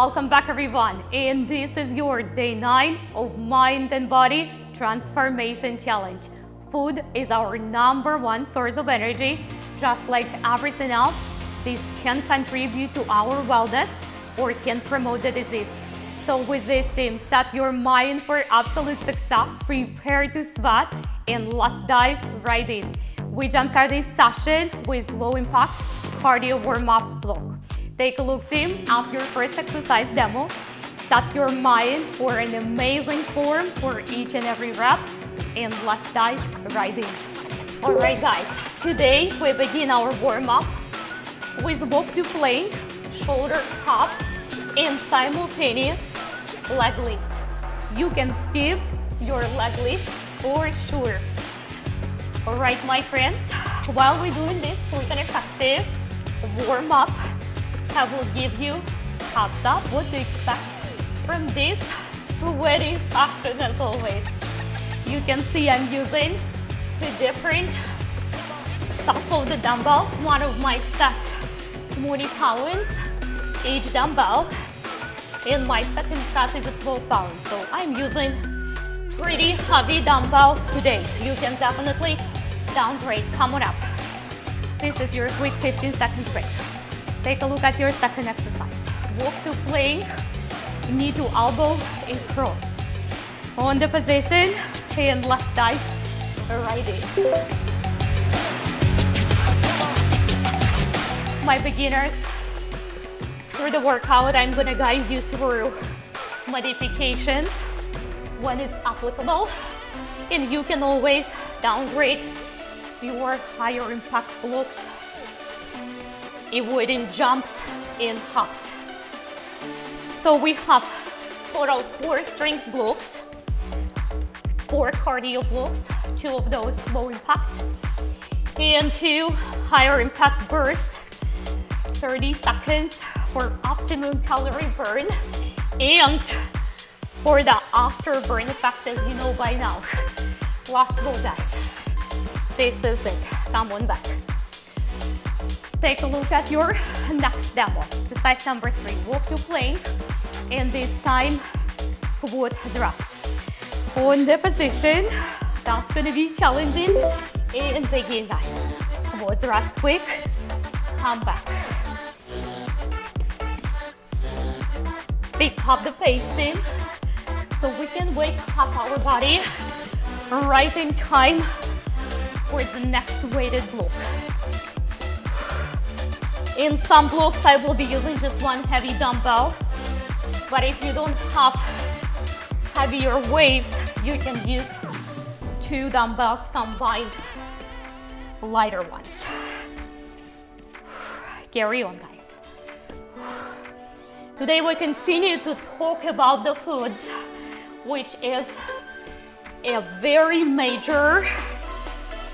Welcome back everyone, and this is your day 9 of Mind and Body Transformation Challenge. Food is our #1 source of energy. Just like everything else, this can contribute to our wellness or can promote the disease. So with this team, set your mind for absolute success, prepare to sweat, and let's dive right in. We jumpstart this session with low impact cardio warm-up block. Take a look, team, at your first exercise demo. Set your mind for an amazing form for each and every rep, and let's dive right in. All right, guys, today we begin our warm-up with walk to plank, shoulder hop, and simultaneous leg lift. You can skip your leg lift for sure. All right, my friends, while we're doing this quick and effective warm-up, I will give you heads up what to expect from this sweaty session as always. You can see I'm using 2 different sets of the dumbbells. One of my sets is 20 pounds each dumbbell, and my second set is 12 pounds. So I'm using pretty heavy dumbbells today. You can definitely downgrade. Come on up. This is your quick 15-second break. Take a look at your second exercise. Walk to plank, knee to elbow, and cross. On the position, and let's dive right in. My beginners, through the workout, I'm gonna guide you through modifications when it's applicable, and you can always downgrade your higher impact blocks, avoiding jumps and hops. So we have total 4 strength blocks, 4 cardio blocks, 2 of those low impact, and 2 higher impact bursts, 30 seconds for optimum calorie burn, and for the afterburn effect, as you know by now. Last ball, guys. This is it. Come on back. Take a look at your next demo. Exercise number 3, walk to plank, and this time squat thrust. On the position, that's gonna be challenging. And begin, guys. Squat thrust quick, come back. Pick up the pace, team, so we can wake up our body right in time for the next weighted block. In some blocks, I will be using just 1 heavy dumbbell, but if you don't have heavier weights, you can use 2 dumbbells combined, lighter ones. Carry on, guys. Today we continue to talk about the foods, which is a very major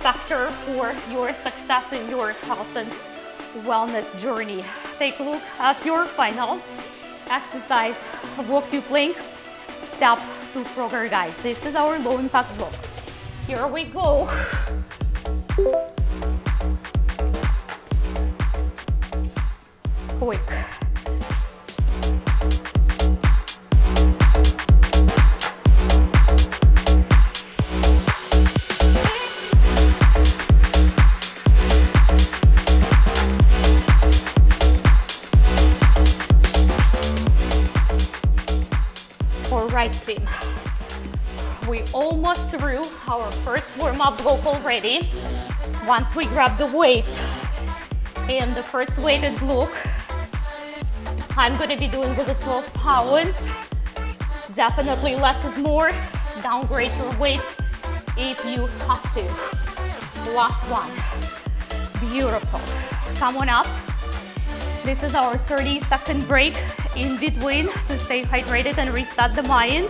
factor for your success in your health and wellness journey. Take a look at your final exercise, walk to plank, step to Frogger, guys. This is our low impact block. Here we go. Quick. Team, we almost through our first warm-up block already. Once we grab the weights and the first weighted block, I'm gonna be doing with the 12 pounds. Definitely less is more. Downgrade your weights if you have to. Last one. Beautiful. Come on up. This is our 30-second break in between to stay hydrated and reset the mind.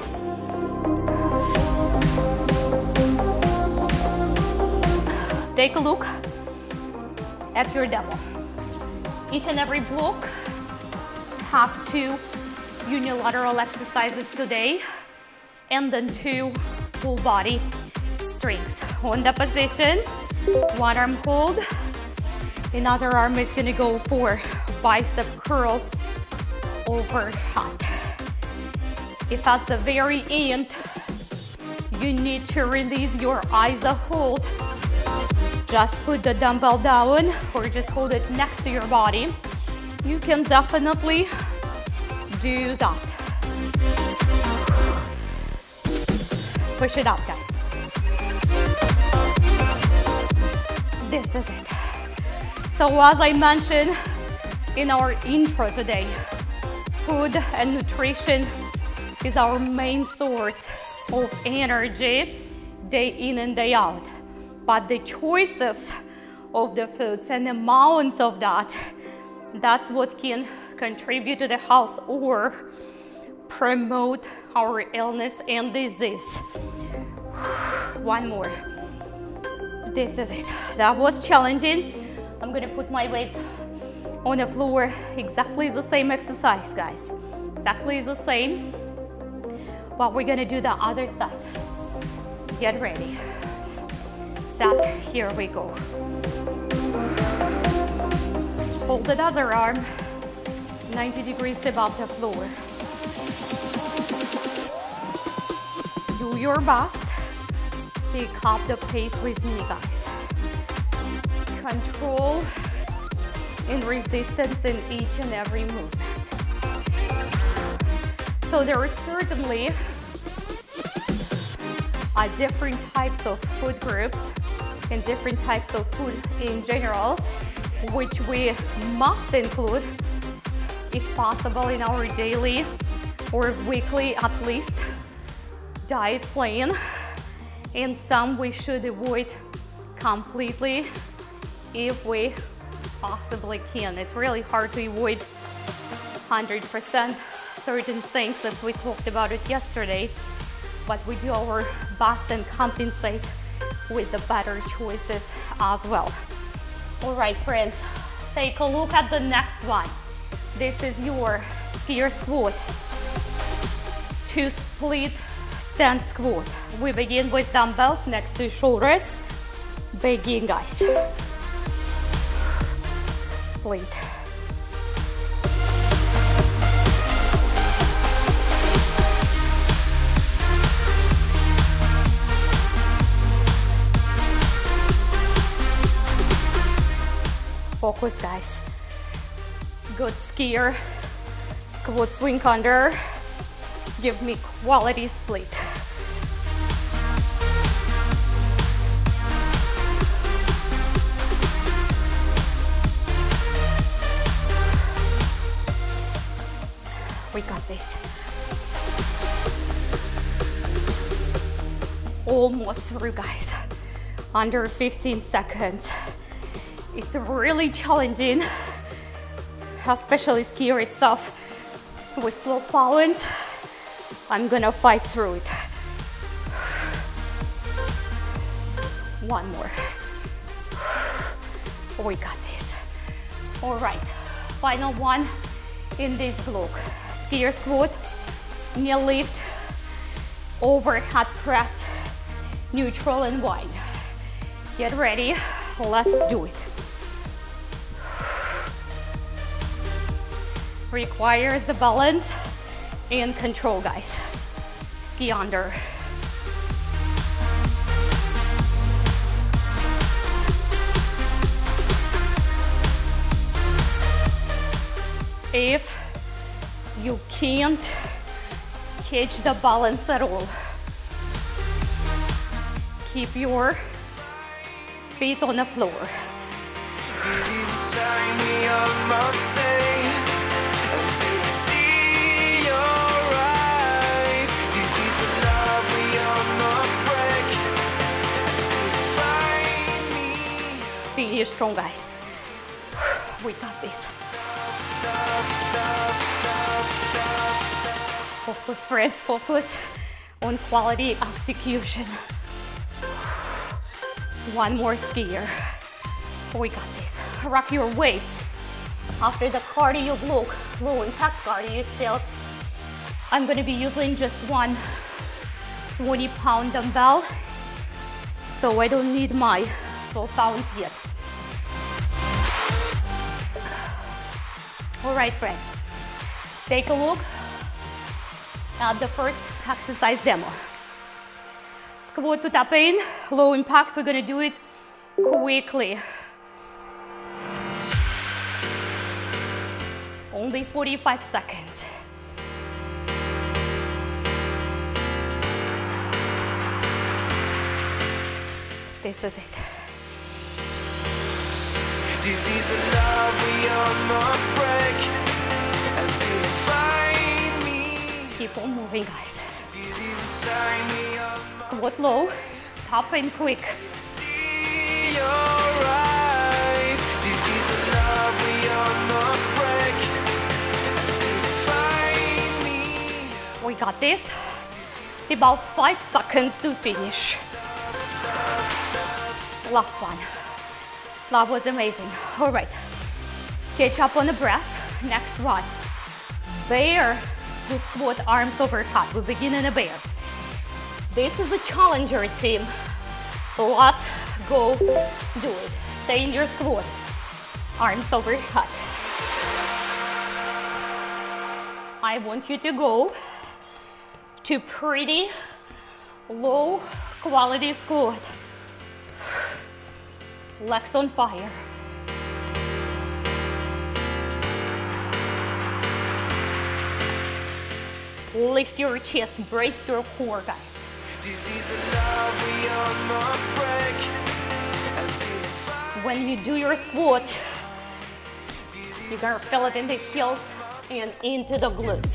Take a look at your demo. Each and every block has 2 unilateral exercises today, and then 2 full body strings. On the position, 1 arm hold, another arm is gonna go for bicep curl overshot. If at the very end, you need to release your eyes a hold, just put the dumbbell down or just hold it next to your body. You can definitely do that. Push it out, guys. This is it. So as I mentioned in our intro today, food and nutrition is our main source of energy day in and day out. But the choices of the foods and the amounts of that, that's what can contribute to the health or promote our illness and disease. One more. This is it. That was challenging. I'm gonna put my weights on the floor. Exactly the same exercise, guys. Exactly the same. But we're gonna do the other side. Get ready. Set, here we go. Hold the other arm 90 degrees above the floor. Do your best. Pick up the pace with me, guys. Control and resistance in each and every movement. So there are certainly different types of food groups and different types of food in general, which we must include if possible in our daily or weekly at least diet plan, and some we should avoid completely if we possibly can. It's really hard to avoid 100% certain things, as we talked about it yesterday, but we do our best and compensate with the better choices as well. All right, friends, take a look at the next one. This is your spear squat to split stand squat. We begin with dumbbells next to shoulders. Begin, guys. Split. Focus, guys. Good skier. Squat, swing under. Give me quality split. We got this. Almost through, guys. Under 15 seconds. It's really challenging, especially skier itself with slow balance. I'm gonna fight through it. One more. We got this. All right, final one in this block. Skier squat, knee lift, overhead press, neutral and wide. Get ready, let's do it. Requires the balance and control, guys. Ski under. If you can't catch the balance at all, keep your feet on the floor. Be strong, guys. We got this. Focus, friends, focus on quality execution. One more skier. We got this. Rock your weights. After the cardio block, low impact cardio still, I'm gonna be using just one 20-pound dumbbell, so I don't need my 12 pounds yet. All right, friends. Take a look at the first exercise demo. Squat to tap in, low impact. We're gonna do it quickly. Only 45 seconds. This is it. Disease of love, we almost break until you find me. Keep on moving, guys. Squat low, tap in quick. See your eyes. Disease of love, we almost break until you find me. We got this. About 5 seconds to finish. Last one. That was amazing. All right. Catch up on the breath. Next one. Bear to squat, arms over top. We begin in a bear. This is a challenger, team. Let's go do it. Stay in your squat. Arms over top. I want you to go to pretty low quality squat. Legs on fire. Lift your chest, brace your core, guys. When you do your squat, you're gonna feel it in the heels and into the glutes,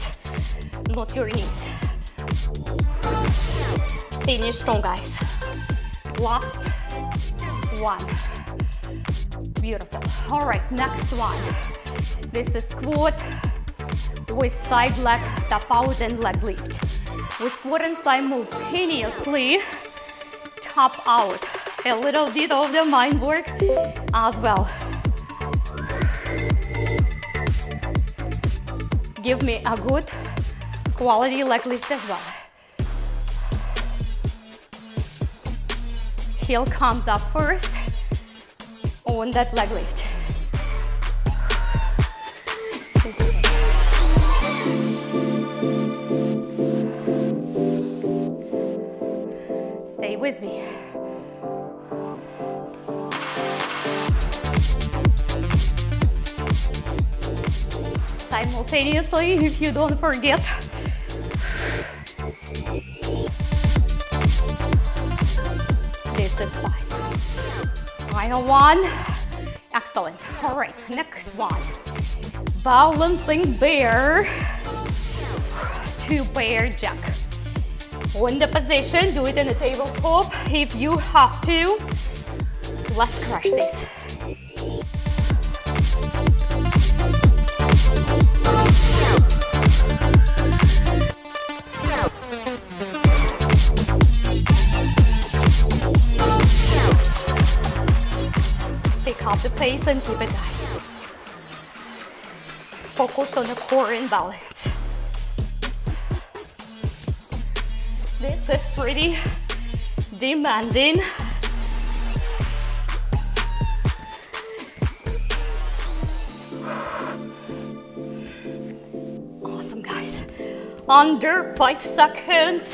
not your knees. Finish strong, guys. Last one. Beautiful. All right, next one. This is squat with side leg tap out and leg lift. We squat and simultaneously tap out. A little bit of the mind work as well. Give me a good quality leg lift as well. Heel comes up first on that leg lift. Stay with me. Simultaneously, if you don't forget. This is fine. Final one. Excellent. All right, next one. Balancing bear to bear jack. On the position, do it in a tabletop if you have to. Let's crush this. Pick up the pace and keep it, guys. Focus on the core and balance. This is pretty demanding. Awesome, guys. Under 5 seconds.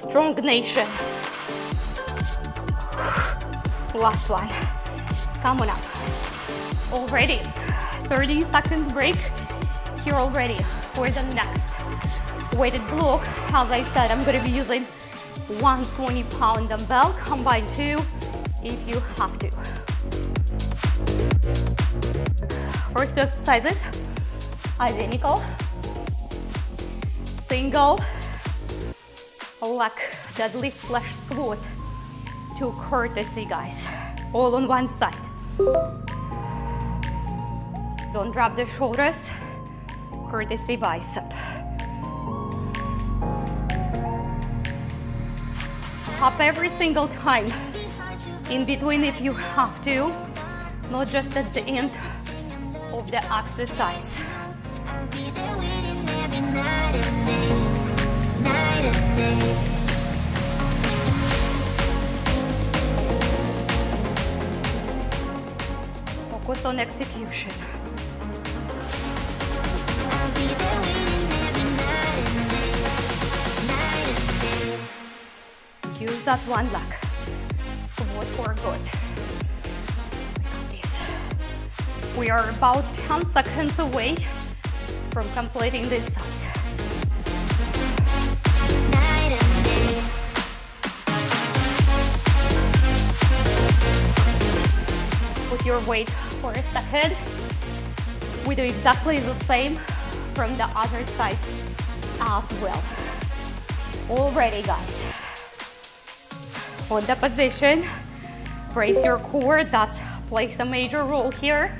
Strong nation. Last one. Come on up. Already. 30 seconds break. Here already for the next weighted block. As I said, I'm going to be using 120-pound dumbbell. Combine two if you have to. First two exercises, identical. Single leg deadlift slash squat to courtesy, guys. All on one side. Don't drop the shoulders. Courtesy bicep. Tap every single time in between if you have to, not just at the end of the exercise. Focus on execution. that one back. Squat for good. I got this. We are about 10 seconds away from completing this set. Put your weight for a second. We do exactly the same from the other side as well. Already, guys. On the position, brace your core. That plays a major role here.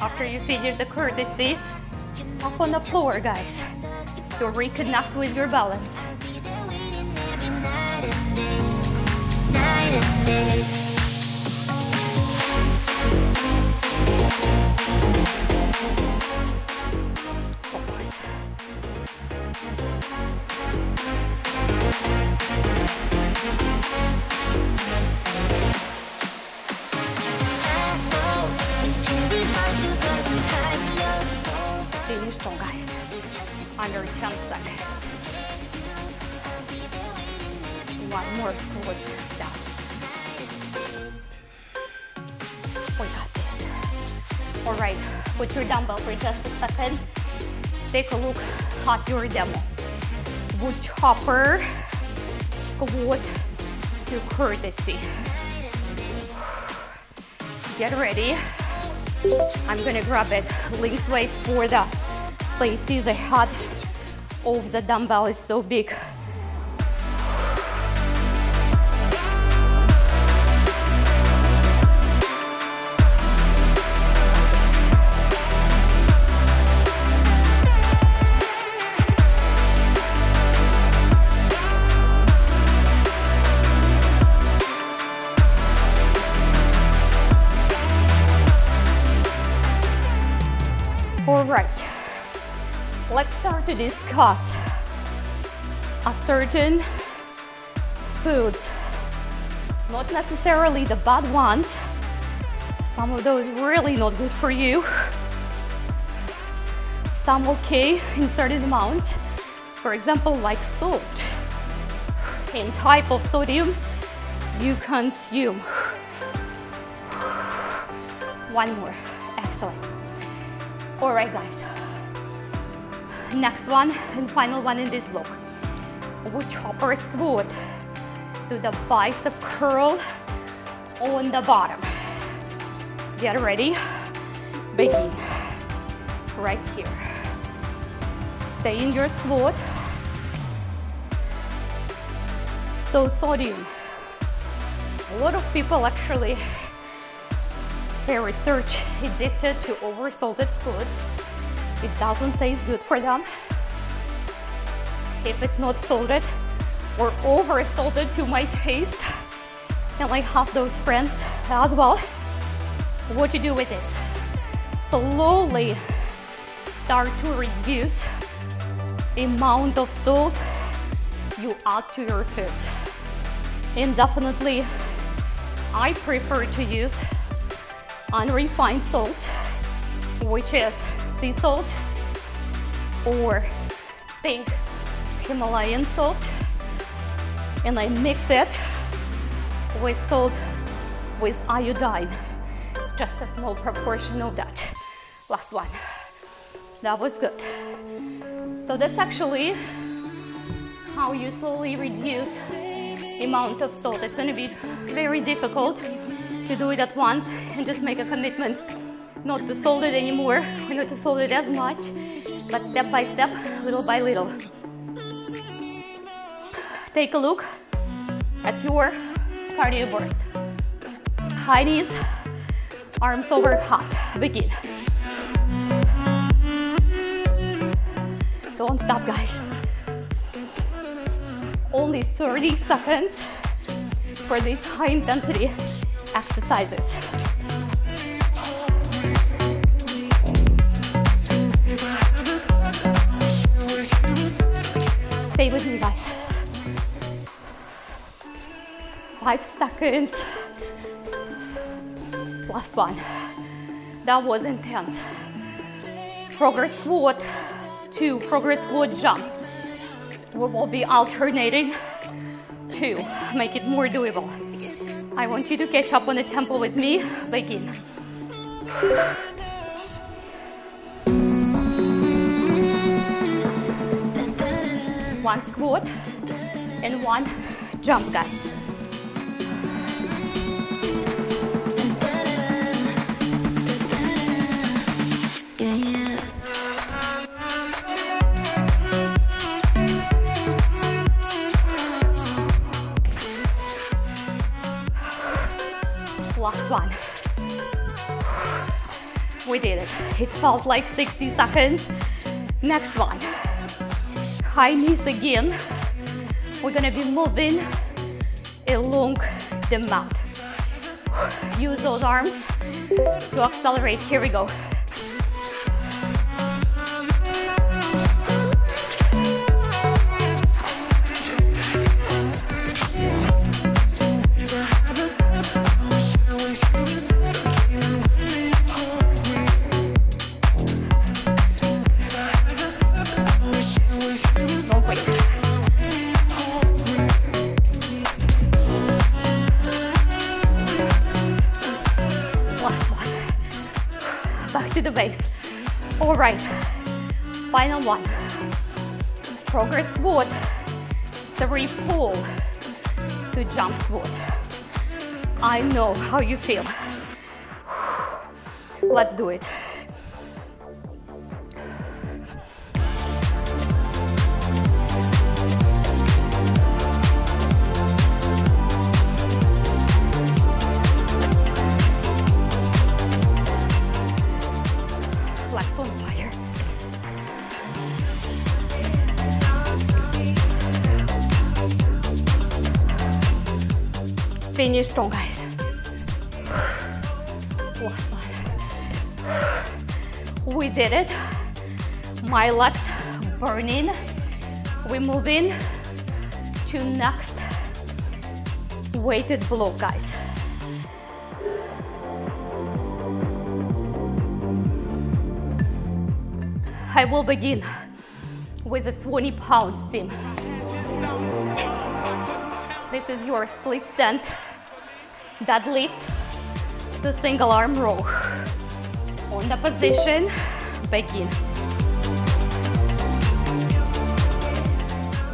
After you finish the courtesy, up on the floor, guys, to reconnect with your balance. Finished, guys. Under 10 seconds. One more squat down. We got this. All right, put your dumbbell for just a second. Take a look at your demo. Wood chopper, squat to courtesy. Get ready. I'm gonna grab it lengthways for the safety. The head of the dumbbell is so big. Let's start to discuss a certain foods, not necessarily the bad ones. Some of those really not good for you. Some okay in certain amounts. For example, like salt and type of sodium you consume. One more, excellent. All right, guys. Next one and final one in this block. Wood chopper squat to the bicep curl on the bottom. Get ready. Begin. Right here. Stay in your squat. So sodium. A lot of people actually, their research addicted to oversalted foods. It doesn't taste good for them if it's not salted or over salted to my taste. And I have those friends as well. What to do with this? Slowly start to reduce the amount of salt you add to your foods. And definitely I prefer to use unrefined salt, which is sea salt or pink Himalayan salt, and I mix it with salt with iodine, just a small proportion of that. Last one. That was good. So that's actually how you slowly reduce the amount of salt. It's going to be very difficult to do it at once and just make a commitment not to salt it anymore, not to salt it as much, but step by step, little by little. Take a look at your cardio burst. High knees, arms over hop. Begin. Don't stop, guys. Only 30 seconds for these high intensity exercises. Stay with me, guys. 5 seconds. Last one. That was intense. Progress squat, 2, progress squat jump. We will be alternating 2. Make it more doable. I want you to catch up on the tempo with me. Begin. One squat and one jump, guys. Last one. We did it. It felt like 60 seconds. Next one. High knees again. We're gonna be moving along the mat. Use those arms to accelerate. Here we go. Back to the base. All right, final one. Progress squat, 3 pull to jump squat. I know how you feel. Let's do it. Finish strong, guys. We did it. My legs burning. We move in to next weighted block, guys. I will begin with a 20-pound steam. This is your split stand deadlift to single arm row. On the position, begin.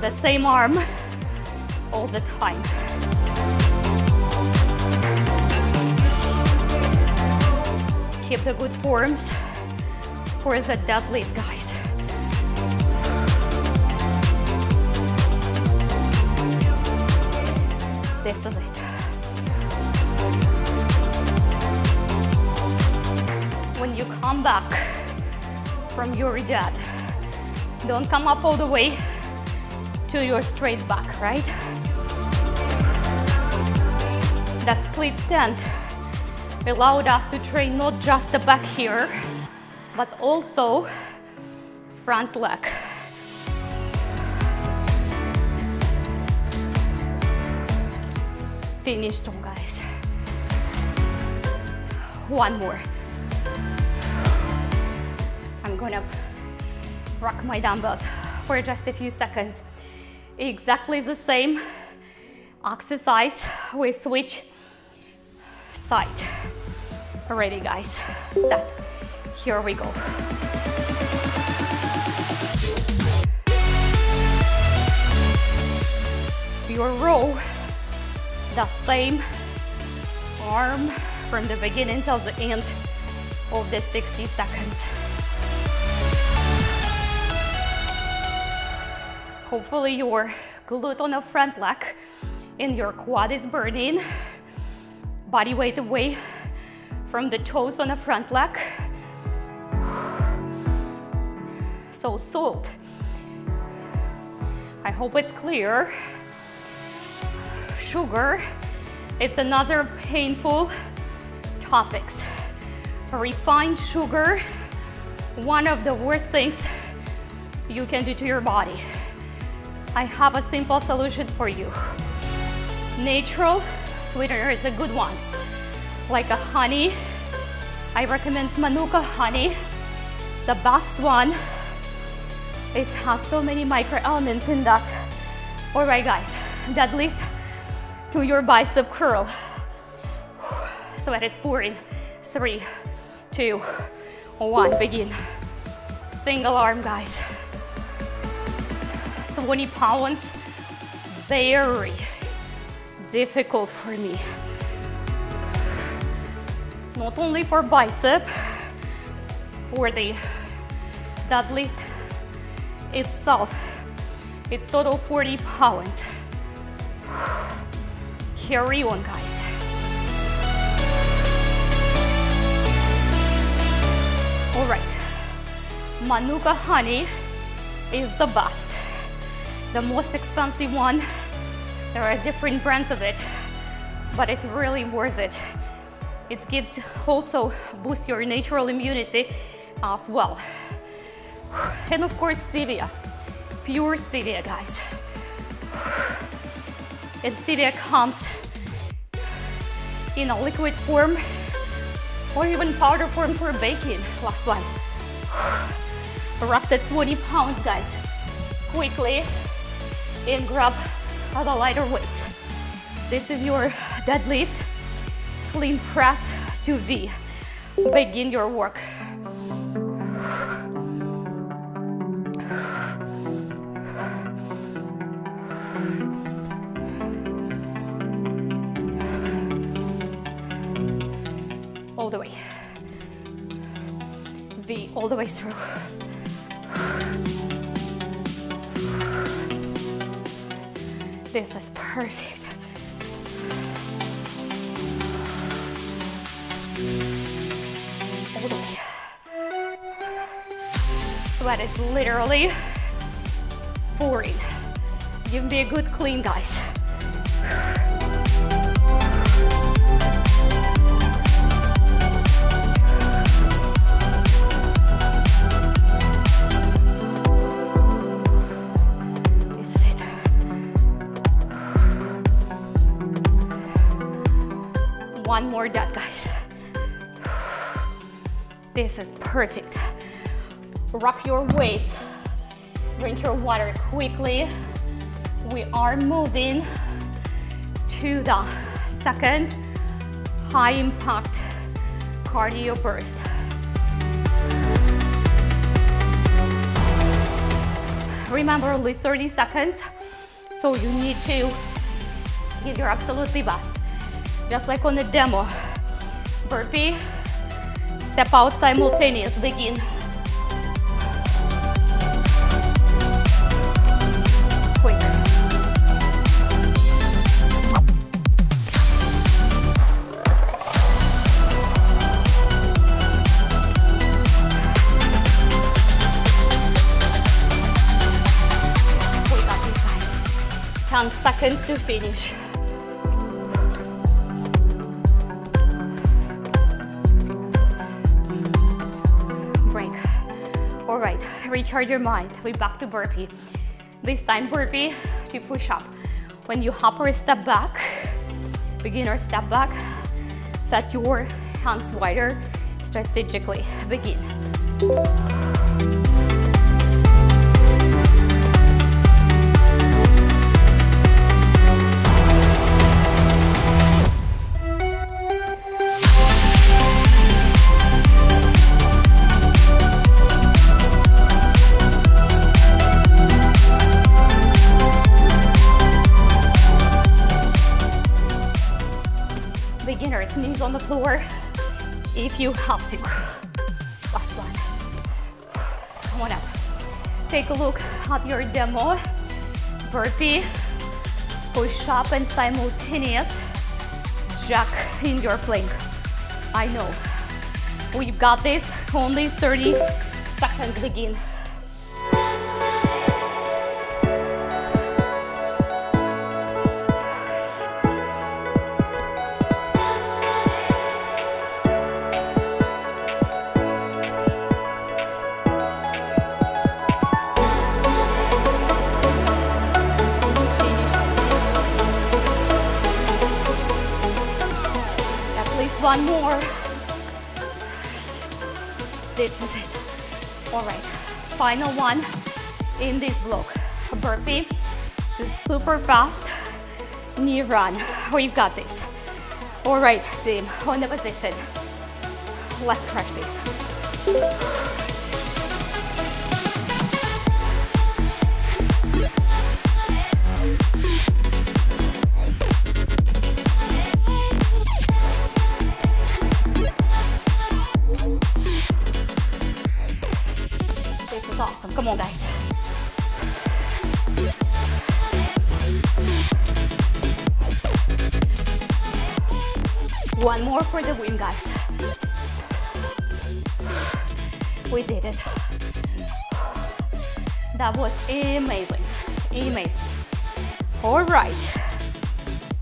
The same arm all the time. Keep the good forms for the deadlift, guys. This is it. When you come back from your dead, don't come up all the way to your straight back, right? The split stand allowed us to train not just the back here, but also front leg. Finish strong, guys. One more. I'm gonna rock my dumbbells for just a few seconds. Exactly the same exercise. We switch side. Ready, guys? Set. Here we go. Your row. The same arm from the beginning till the end of the 60 seconds. Hopefully your glute on the front leg and your quad is burning. Body weight away from the toes on the front leg. So sold. I hope it's clear. Sugar, it's another painful topics. Refined sugar, one of the worst things you can do to your body. I have a simple solution for you. Natural sweeteners are good ones. like a honey. I recommend Manuka honey. It's the best one. It has so many microalmonds in that. All right, guys, deadlift to your bicep curl. Sweat is pouring. 3, 2, 1, begin. Single arm, guys. 20 pounds, very difficult for me. Not only for bicep, for the deadlift itself. It's total 40 pounds. Carry on, guys. All right, Manuka honey is the best, the most expensive one. There are different brands of it, but it's really worth it. It gives also boost your natural immunity as well. And of course, stevia, pure stevia, guys. And stevia comes in a liquid form or even powder form for baking. Last one. Wrap the 20 pounds, guys, quickly, and grab other lighter weights. This is your deadlift, clean press to V. Begin your work. All the way. V all the way through. This is perfect. All the way. Sweat is literally pouring. Give me a good clean, guys. One more dot, guys. This is perfect. Rock your weight. Drink your water quickly. We are moving to the second high impact cardio burst. Remember, only 30 seconds, so you need to give your absolutely best. Just like on the demo, burpee, step out simultaneous, begin. Quick. We got this, guys. 10 seconds to finish. Recharge your mind. We're back to burpee. This time burpee to push up. When you hop or step back, beginner step back, set your hands wider strategically. Begin. Knees on the floor if you have to. Last one. Come on up. Take a look at your demo. Burpee, push up, and simultaneous jack in your plank. I know. We've got this. Only 30 seconds. Begin. One more. This is it. All right, final one in this block. Burpee, just super fast, knee run. We've got this. All right, team, on the position. Let's crush this. Awesome. Come on, guys. One more for the win, guys. We did it. That was amazing. Amazing. All right.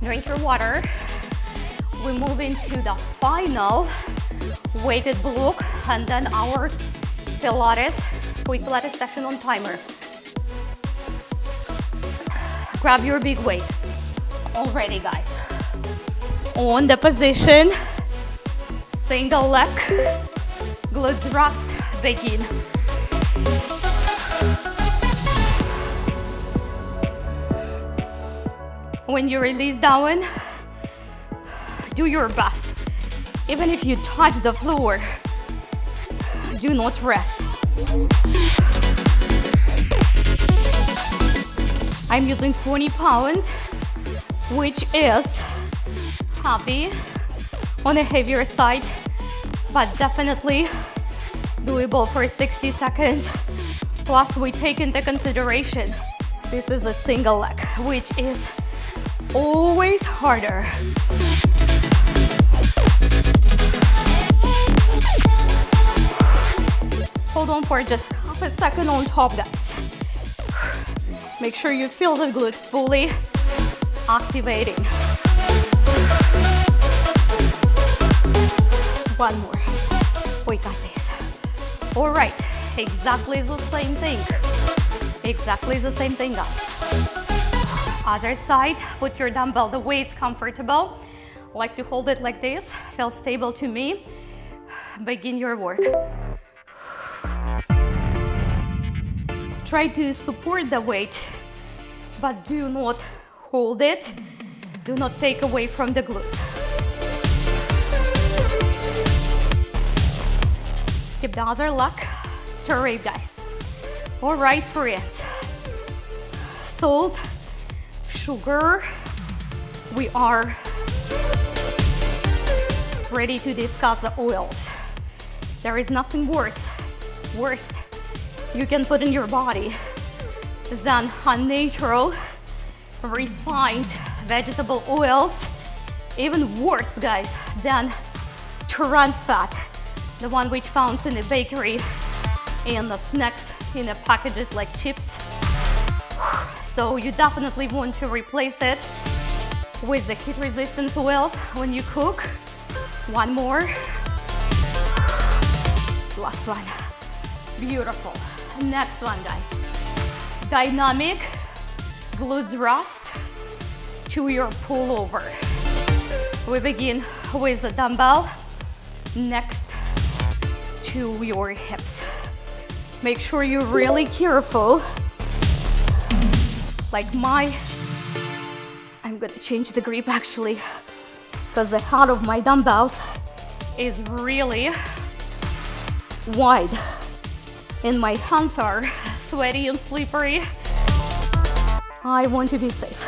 Drink your water. We move into the final weighted block and then our Pilates. Quick Pilates session on timer. Grab your big weight. Already, guys. On the position, single leg, glute thrust, begin. When you release down, do your best. Even if you touch the floor, do not rest. I'm using 20 pounds, which is heavy, on a heavier side, but definitely doable for 60 seconds. Plus, we take into consideration this is a single leg, which is always harder. Hold on for just half a second on top, guys. Make sure you feel the glutes fully activating. One more. We got this. All right, exactly the same thing. Exactly the same thing, guys. Other side, put your dumbbell the way it's comfortable. Like to hold it like this. Feels stable to me. Begin your work. Try to support the weight, but do not hold it. Do not take away from the glute. Keep the other leg straight, guys. All right, friends. Salt, sugar. We are ready to discuss the oils. There is nothing worse you can put in your body than unnatural, refined vegetable oils. Even worse, guys, than trans fat, the one which found in the bakery and the snacks in the packages like chips. So you definitely want to replace it with the heat resistance oils when you cook. One more. Last one. Beautiful. Next one, guys. Dynamic glute thrust to your pullover. We begin with a dumbbell next to your hips. Make sure you're really careful. Like I'm gonna change the grip actually, because the head of my dumbbells is really wide. And my hands are sweaty and slippery. I want to be safe.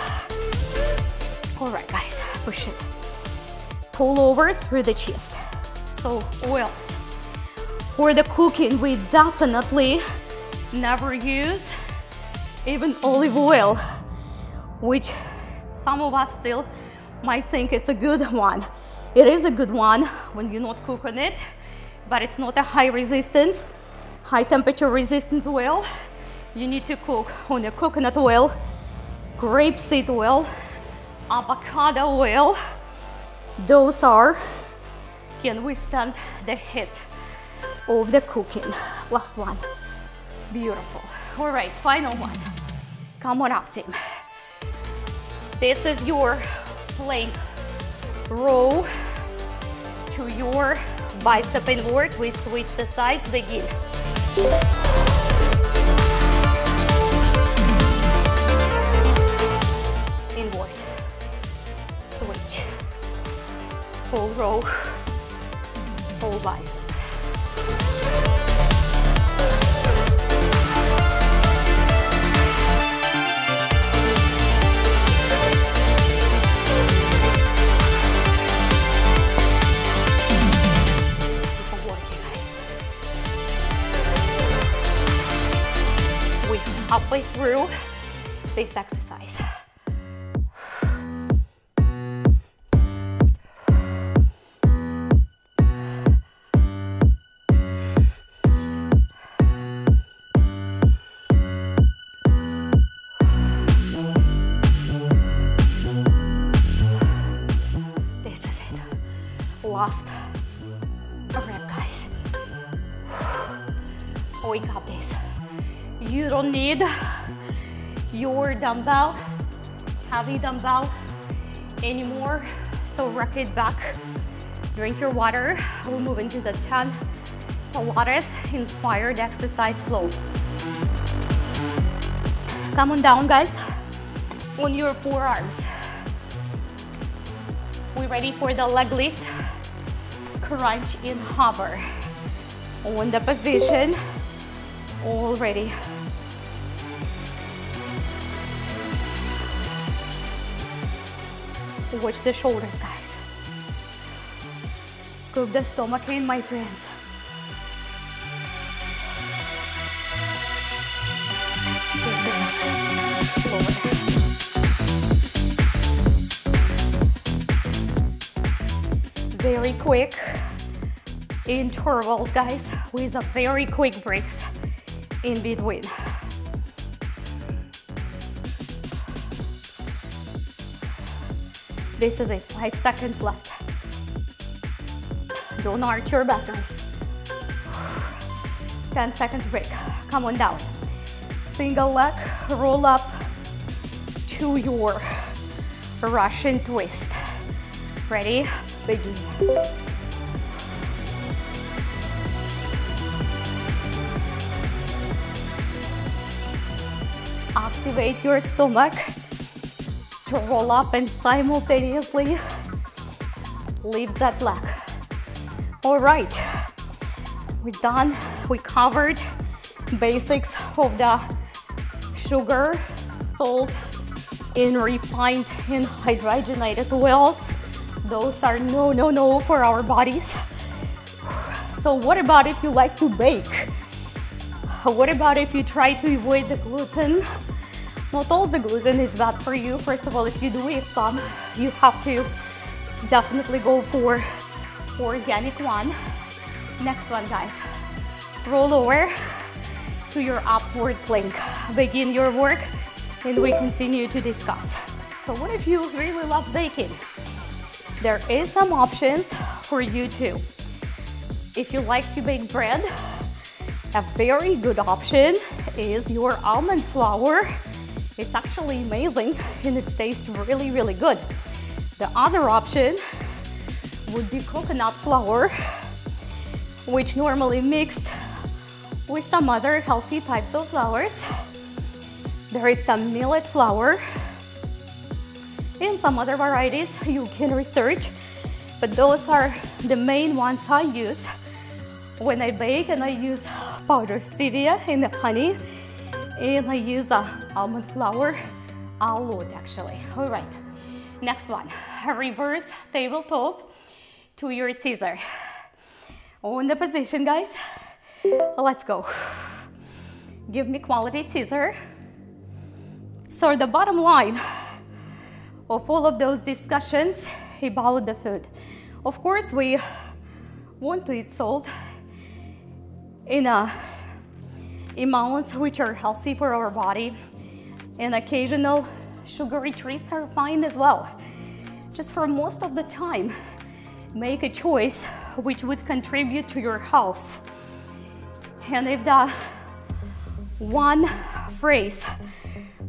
All right, guys, push it. Pull over through the chest. So oils. For the cooking, we definitely never use even olive oil, which some of us still might think it's a good one. It is a good one when you not cook on it, but it's not a high resistance. High temperature resistance oil. You need to cook on a coconut oil, grapeseed oil, avocado oil. Those can withstand the heat of the cooking. Last one. Beautiful. All right, final one. Come on up, team. This is your plank row to your bicep inward. We switch the sides, begin. Inward, switch, full row, full bicep. Halfway through this exercise. This is it. Last rep, guys. We got this. You don't need your dumbbell, heavy dumbbell anymore, so rock it back, drink your water. We'll move into the 10 Pilates inspired exercise flow. Come on down, guys, on your forearms. We're ready for the leg lift, crunch and hover. On the position already. Watch the shoulders, guys. Scoop the stomach in, my friends. Very quick intervals, guys, with a very quick breaks in between. This is it, 5 seconds left. Don't arch your back, guys. 10 seconds break. Come on down. Single leg, roll up to your Russian twist. Ready? Begin. Activate your stomach to roll up and simultaneously lift that leg. All right, we're done. We covered basics of the sugar, salt, and refined and hydrogenated oils. Those are no for our bodies. So what about if you like to bake? What about if you try to avoid the gluten? Not all the gluten is bad for you. First of all, if you do eat some, you have to definitely go for organic one. Next one, guys. Roll over to your upward plank. Begin your work and we continue to discuss. So what if you really love baking? There is some options for you too. If you like to bake bread, a very good option is your almond flour. It's actually amazing and it tastes really, really good. The other option would be coconut flour, which normally mixed with some other healthy types of flours. There is some millet flour and some other varieties you can research, but those are the main ones I use when I bake, and I use powdered stevia and honey, and I use almond flour a lot, actually. All right, next one, reverse tabletop to your scissor. On the position, guys, let's go. Give me quality scissor. So the bottom line of all of those discussions about the food, of course we want to eat salt in amounts which are healthy for our body, and occasional sugary treats are fine as well. Just for most of the time, make a choice which would contribute to your health. And if the one phrase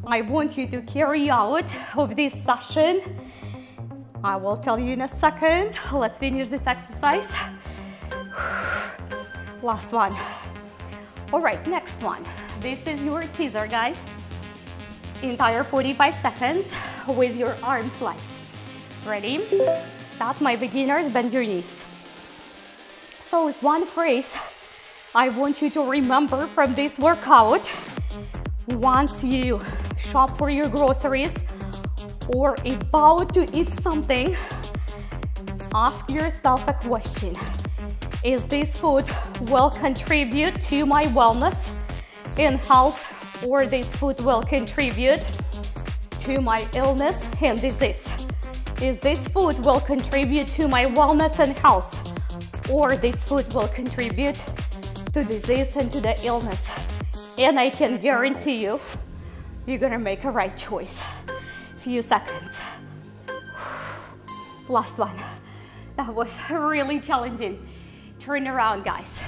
I want you to carry out of this session I will tell you in a second. Let's finish this exercise. Last one. All right, next one. This is your teaser, guys. Entire 45 seconds with your arm slice. Ready? Stop, my beginners, bend your knees. So one phrase I want you to remember from this workout. Once you shop for your groceries or about to eat something, ask yourself a question. Is this food will contribute to my wellness and health, or this food will contribute to my illness and disease? Is this food will contribute to my wellness and health, or this food will contribute to disease and to the illness? And I can guarantee you, you're gonna make a right choice. Few seconds. Last one. That was really challenging. Turn around, guys.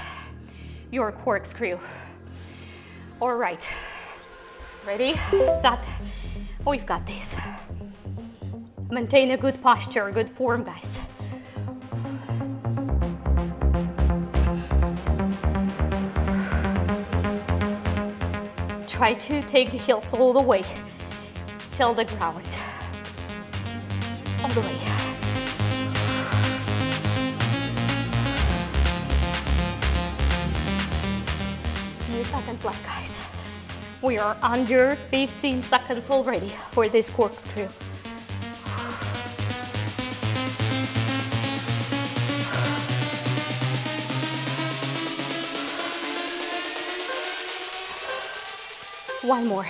Your corkscrew. All right. Ready, set. We've got this. Maintain a good posture, good form, guys. Try to take the heels all the way till the ground. All the way. Few seconds left, guys. We are under 15 seconds already for this corkscrew. One more.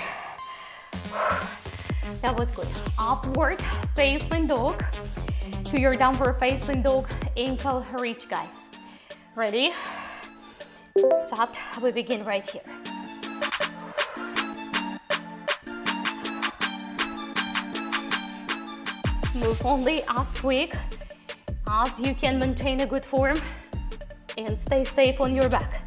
That was good. Upward facing dog to your downward facing dog, ankle reach, guys. Ready? Set. We begin right here. Move only as quick as you can, maintain a good form and stay safe on your back.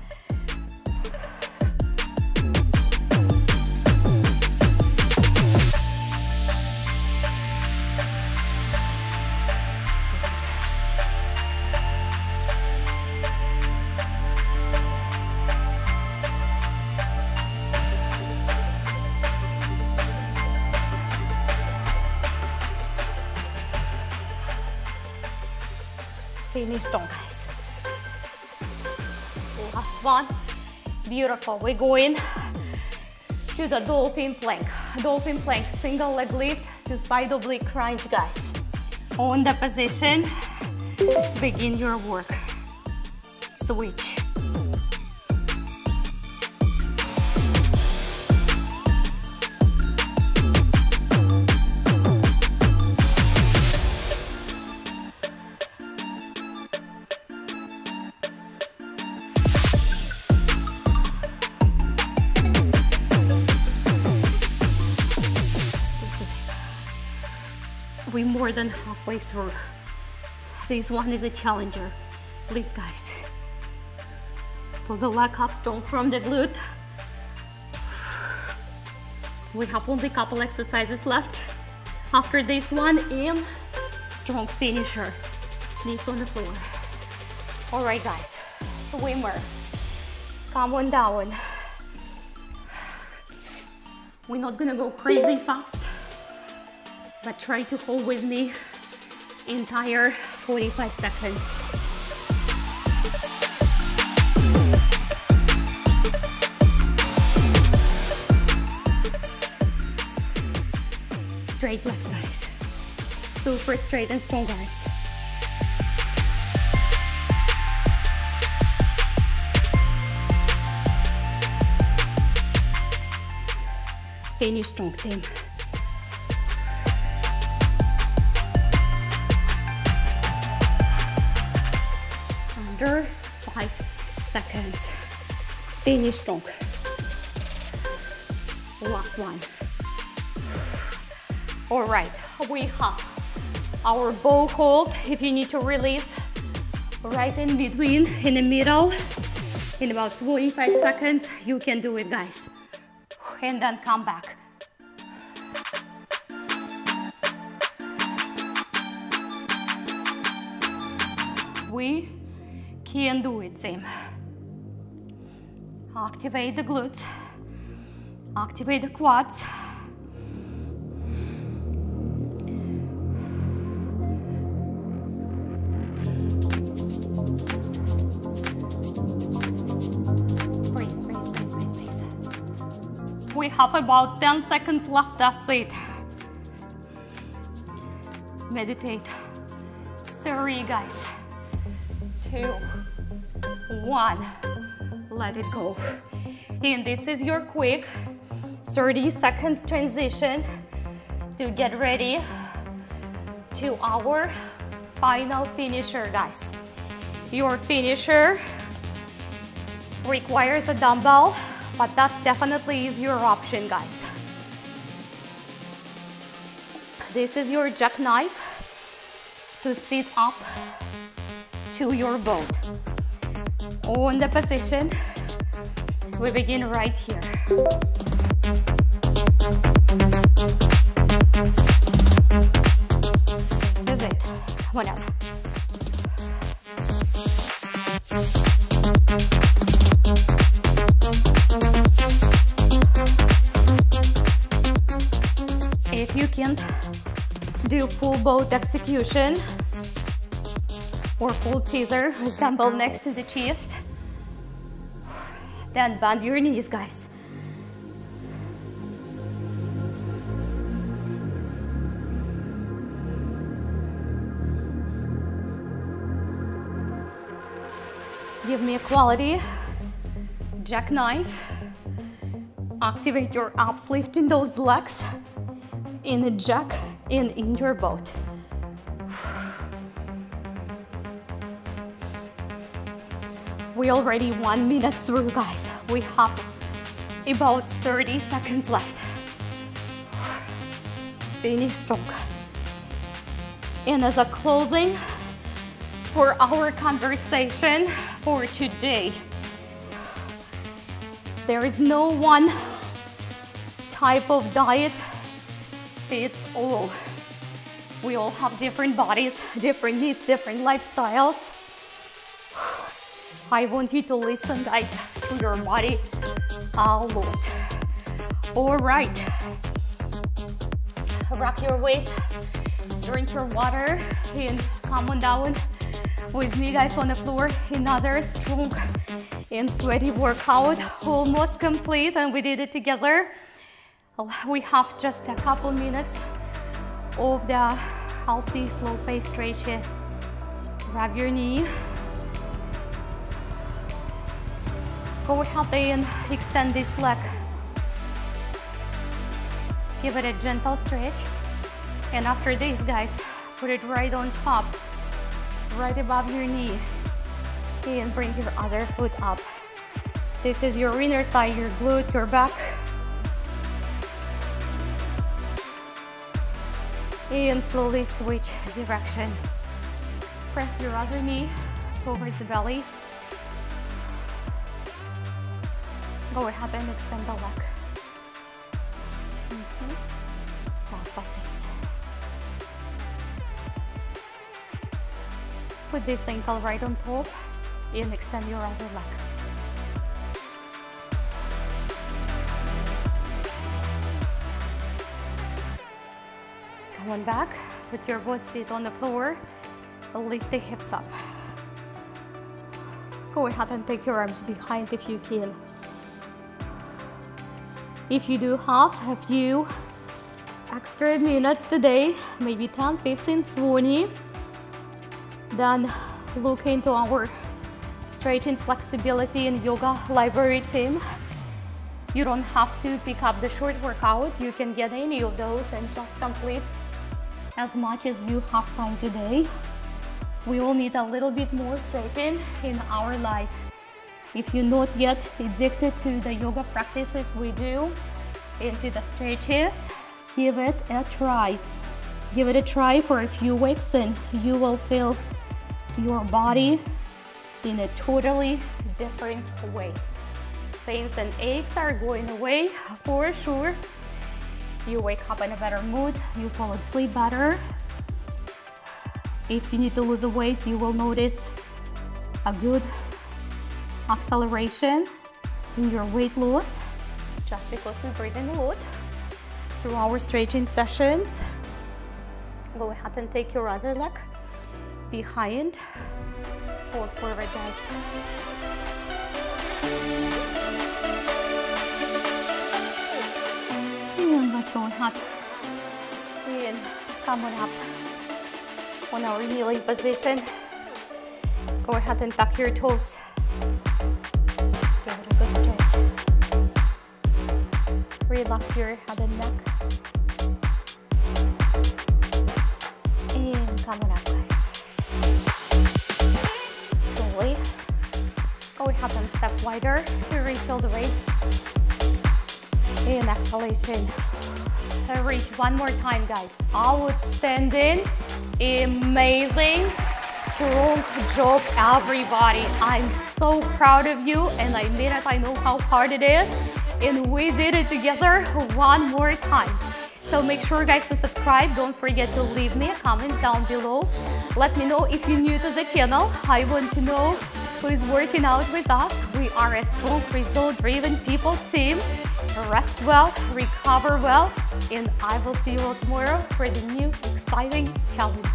Finished on, guys. Last one. Beautiful. We're going to the dolphin plank. Dolphin plank, single leg lift to side oblique crunch, guys. On the position, begin your work. Switch. We're more than halfway through. This one is a challenger. Lift, guys. Pull the leg up strong from the glute. We have only a couple exercises left after this one, and strong finisher. Knees on the floor. All right, guys. Swimmer. Come on down. We're not gonna go crazy fast, but try to hold with me entire 45 seconds. Straight legs, guys. Super straight and strong arms. Finish strong, team. Under 5 seconds. Finish strong. Last one. All right, we have our bow hold. If you need to release, right in between, in the middle, in about 45 seconds, you can do it, guys. And then come back. we can do it, team. Activate the glutes, activate the quads. We have about 10 seconds left, that's it. Meditate. 3, guys. 2, 1. Let it go. And this is your quick 30 seconds transition to get ready to our final finisher, guys. Your finisher requires a dumbbell, but that definitely is your option, guys. This is your jackknife to sit up to your boat. On the position, we begin right here. This is it. One up. If you can't do full boat execution or full teaser with dumbbell next to the chest, then bend your knees, guys. Give me a quality jackknife. Activate your abs, lifting those legs in a jack and in your boat. We already 1 minute through, guys. We have about 30 seconds left. Finish strong. And as a closing for our conversation for today, there is no one type of diet fits all. We all have different bodies, different needs, different lifestyles. I want you to listen, guys, to your body a lot. All right. Rock your weight, drink your water, and come on down with me, guys, on the floor. Another strong and sweaty workout, almost complete, and we did it together. We have just a couple minutes of the healthy, slow-paced stretches. Grab your knee. Go ahead and extend this leg. Give it a gentle stretch. And after this, guys, put it right on top, right above your knee. And bring your other foot up. This is your inner thigh, your glute, your back. And slowly switch direction. Press your other knee towards the belly. Go ahead and extend the leg. Just like this. Put this ankle right on top and extend your other leg. Come on back. Put your both feet on the floor. Lift the hips up. Go ahead and take your arms behind if you can. If you do have a few extra minutes today, maybe 10, 15, 20, then look into our stretching, flexibility, and yoga library, team. You don't have to pick up the short workout. You can get any of those and just complete as much as you have time today. We all need a little bit more stretching in our life. If you're not yet addicted to the yoga practices we do and to the stretches, give it a try. Give it a try for a few weeks and you will feel your body in a totally different way. Pains and aches are going away for sure. You wake up in a better mood, you fall asleep better. If you need to lose weight, you will notice a good acceleration in your weight loss, just because we breathe in a lot through our stretching sessions. Go ahead and take your other leg behind, fold forward, guys. Let's go ahead and come on up on our kneeling position. Go ahead and tuck your toes. Give it a good stretch. Relax your head and neck. And come on up, guys. Slowly. Go ahead and step wider to reach all the way. And exhalation. Reach one more time, guys. Outstanding. Amazing. Strong job, everybody. I'm so proud of you, and I mean it. I know how hard it is, and we did it together one more time. So make sure, guys, to subscribe. Don't forget to leave me a comment down below. Let me know if you're new to the channel. I want to know who is working out with us. We are a strong, result-driven people team. Rest well, recover well, and I will see you all tomorrow for the new exciting challenge.